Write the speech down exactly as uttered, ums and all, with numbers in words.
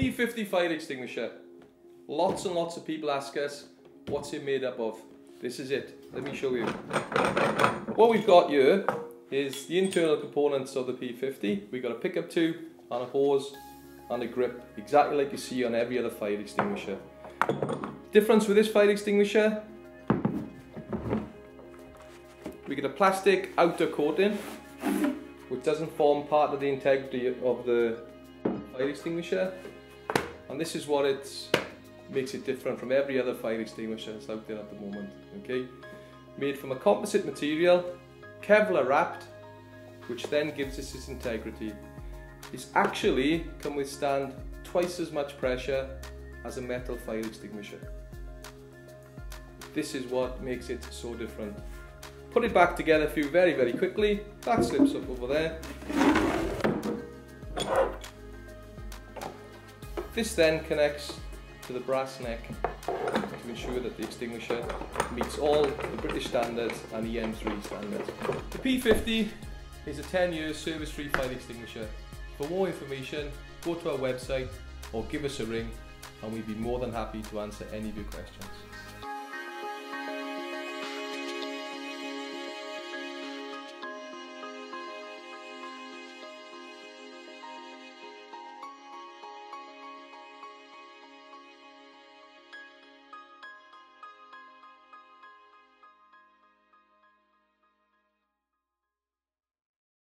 P fifty fire extinguisher. Lots and lots of people ask us, what's it made up of? This is it. Let me show you. What we've got here is the internal components of the P fifty. We've got a pickup tube and a hose and a grip, exactly like you see on every other fire extinguisher. Difference with this fire extinguisher, we get a plastic outer coating which doesn't form part of the integrity of the fire extinguisher, and this is what it makes it different from every other fire extinguisher that's out there at the moment. Okay, made from a composite material, Kevlar wrapped, which then gives us its integrity. It's actually can withstand twice as much pressure as a metal fire extinguisher. This is what makes it so different. Put it back together for you very, very quickly. That slips up over there. This then connects to the brass neck to ensure that the extinguisher meets all the British standards and E M three standards. The P fifty is a ten year service-free fire extinguisher. For more information, go to our website or give us a ring, and we'd be more than happy to answer any of your questions.